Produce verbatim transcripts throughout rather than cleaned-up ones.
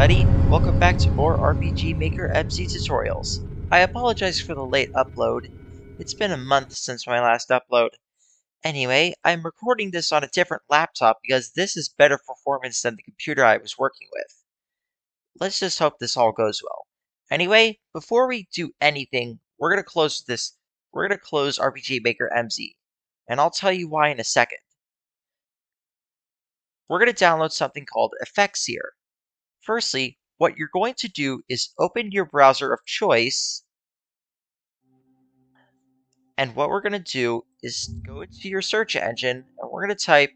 everybody, welcome back to more R P G Maker M Z tutorials. I apologize for the late upload, it's been a month since my last upload. Anyway, I'm recording this on a different laptop because this is better performance than the computer I was working with. Let's just hope this all goes well. Anyway, before we do anything, we're going to close this, we're going to close R P G Maker M Z, and I'll tell you why in a second. We're going to download something called Effekseer. Firstly, what you're going to do is open your browser of choice, and what we're going to do is go into your search engine, and we're going to type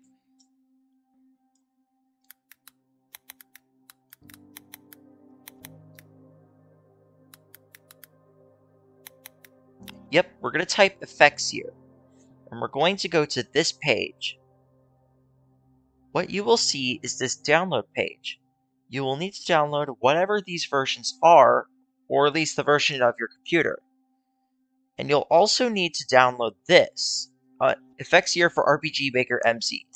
Yep, we're going to type Effekseer, and we're going to go to this page. What you will see is this download page. You will need to download whatever these versions are, or at least the version of your computer. And you'll also need to download this, uh, Effekseer for R P G Maker M Z.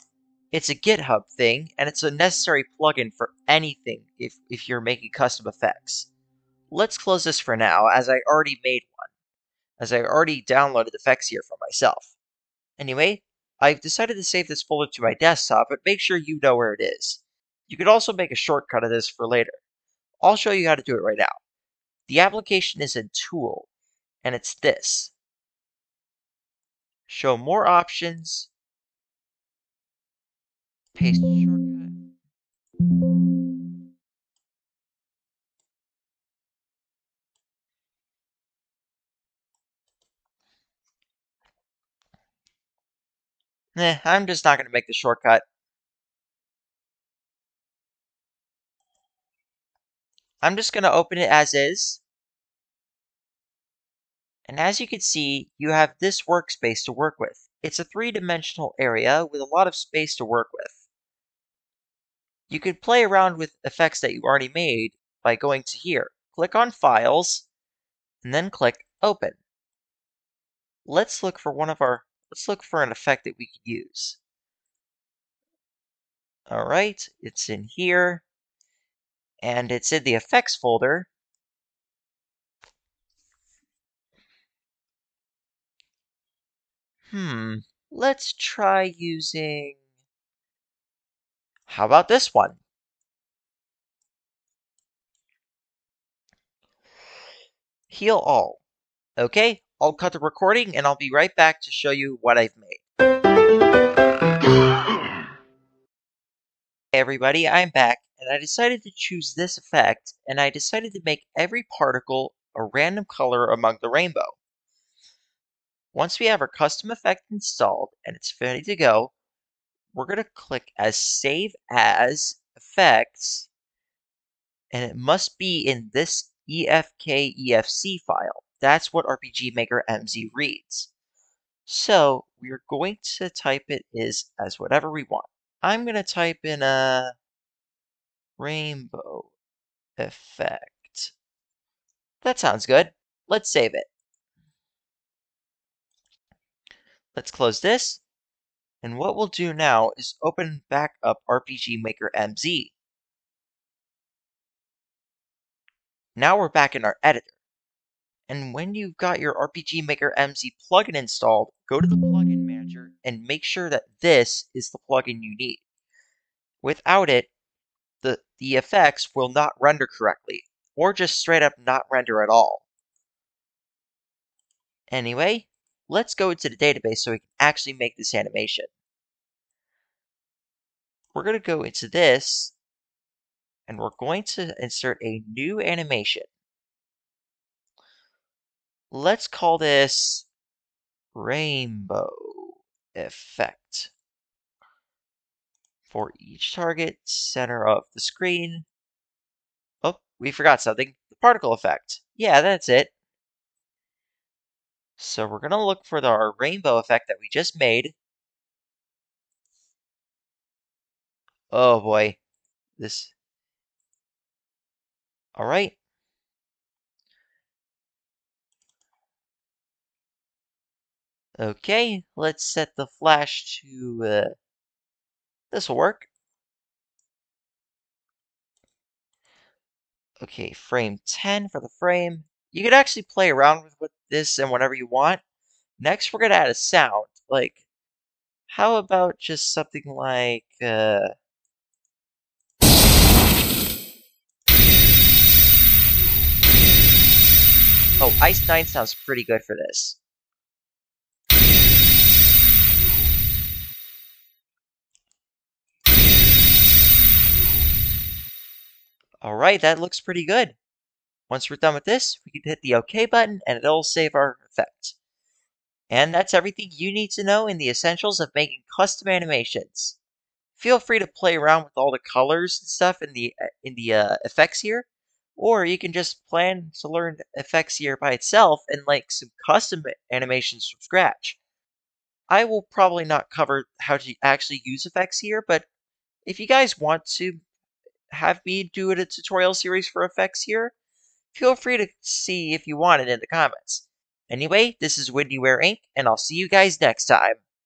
It's a GitHub thing, and it's a necessary plugin for anything if, if you're making custom effects. Let's close this for now, as I already made one, as I already downloaded Effekseer for myself. Anyway, I've decided to save this folder to my desktop, but make sure you know where it is. You could also make a shortcut of this for later. I'll show you how to do it right now. The application is in Tool, and it's this. Show more options. Paste shortcut. Eh, I'm just not going to make the shortcut. I'm just going to open it as is. And as you can see, you have this workspace to work with. It's a three-dimensional area with a lot of space to work with. You can play around with effects that you already made by going to here. Click on Files, and then click Open. Let's look for one of our, let's look for an effect that we can use. All right, it's in here. And it's in the effects folder. Hmm, let's try using... How about this one? Heal all. Okay, I'll cut the recording and I'll be right back to show you what I've made. Hey everybody, I'm back. And I decided to choose this effect, and I decided to make every particle a random color among the rainbow. Once we have our custom effect installed and it's ready to go, we're going to click as Save As Effects, and it must be in this E F K E F C file. That's what R P G Maker M Z reads. So we're going to type it is as whatever we want. I'm going to type in a rainbow effect. That sounds good. Let's save it. Let's close this. And what we'll do now is open back up R P G Maker M Z. Now we're back in our editor. And when you've got your R P G Maker M Z plugin installed, go to the plugin manager and make sure that this is the plugin you need. Without it, The, the effects will not render correctly, or just straight up not render at all. Anyway, let's go into the database so we can actually make this animation. We're going to go into this, and we're going to insert a new animation. Let's call this Rainbow Effect. For each target, center of the screen. Oh, we forgot something. The particle effect. Yeah, that's it. So we're going to look for our rainbow effect that we just made. Oh boy. This. Alright. Okay, let's set the flash to... Uh, This will work. Okay, frame ten for the frame. You could actually play around with, with this and whatever you want. Next, we're going to add a sound. Like, how about just something like... Uh, Oh, Ice nine sounds pretty good for this. Alright, that looks pretty good. Once we're done with this, we can hit the OK button and it'll save our effect. And that's everything you need to know in the essentials of making custom animations. Feel free to play around with all the colors and stuff in the, in the uh, effects here. Or you can just plan to learn Effekseer by itself and make some custom animations from scratch. I will probably not cover how to actually use Effekseer, but if you guys want to have me do a tutorial series for Effekseer, feel free to see if you want it in the comments. Anyway, this is WindyWare, Incorporated, and I'll see you guys next time.